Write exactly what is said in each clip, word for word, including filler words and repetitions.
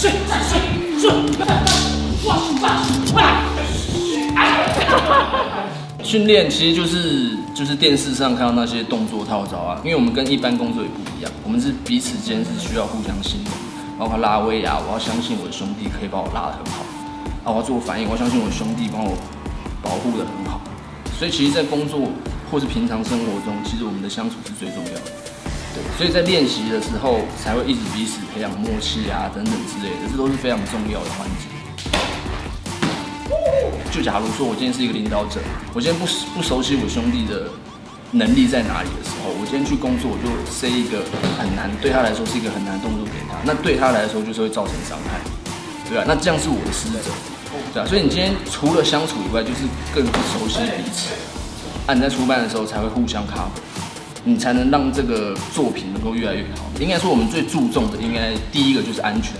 睡睡睡，哇哇哇！训练其实就是就是电视上看到那些动作套招啊，因为我们跟一般工作也不一样，我们是彼此间是需要互相信任，包括拉威亚，我要相信我的兄弟可以把我拉得很好，啊，我要做反应，我要相信我的兄弟帮我保护得很好，所以其实，在工作或是平常生活中，其实我们的相处是最重要的。 所以在练习的时候，才会一直彼此培养默契啊，等等之类的，这都是非常重要的环节。就假如说我今天是一个领导者，我今天不不熟悉我兄弟的能力在哪里的时候，我今天去工作，我就塞一个很难，对他来说是一个很难的动作给他，那对他来说就是会造成伤害，对吧？那这样是我的失责，对啊。所以你今天除了相处以外，就是更不熟悉彼此，啊，你在出班的时候才会互相 cover。 你才能让这个作品能够越来越好。应该说，我们最注重的，应该第一个就是安全，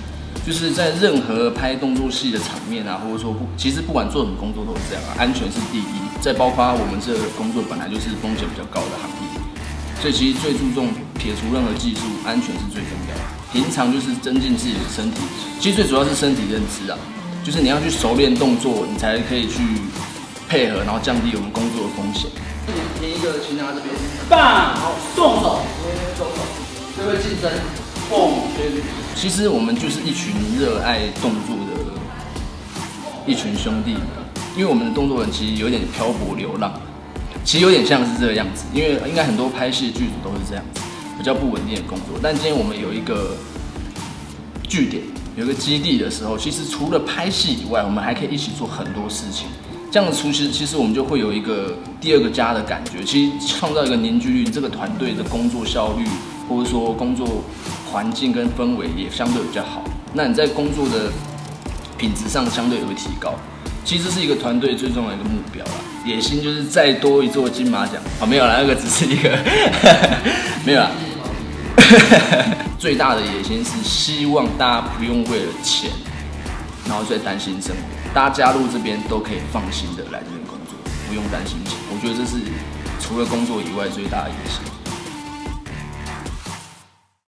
就是在任何拍动作戏的场面啊，或者说不，其实不管做什么工作都是这样啊，安全是第一。再包括我们这个工作本来就是风险比较高的行业，所以其实最注重撇除任何技术，安全是最重要的。平常就是增进自己的身体，其实最主要是身体认知啊，就是你要去熟练动作，你才可以去配合，然后降低我们工作的风险。 第一个擒拿这边，棒，好，动手，动手，这会竞争，蹦，其实我们就是一群热爱动作的一群兄弟，因为我们的动作人其实有点漂泊流浪，其实有点像是这个样子，因为应该很多拍戏的剧组都是这样子，比较不稳定的工作。但今天我们有一个据点，有一个基地的时候，其实除了拍戏以外，我们还可以一起做很多事情。 这样的出其实我们就会有一个第二个家的感觉，其实创造一个凝聚力，这个团队的工作效率或者说工作环境跟氛围也相对比较好。那你在工作的品质上相对也会提高。其实这是一个团队最重要的一个目标啦，野心就是再多一座金马奖啊、哦，没有啦，那个只是一个没有啦。最大的野心是希望大家不用为了钱，然后最担心生活。 大家加入这边都可以放心的来这边工作，不用担心钱。我觉得这是除了工作以外最大的野心。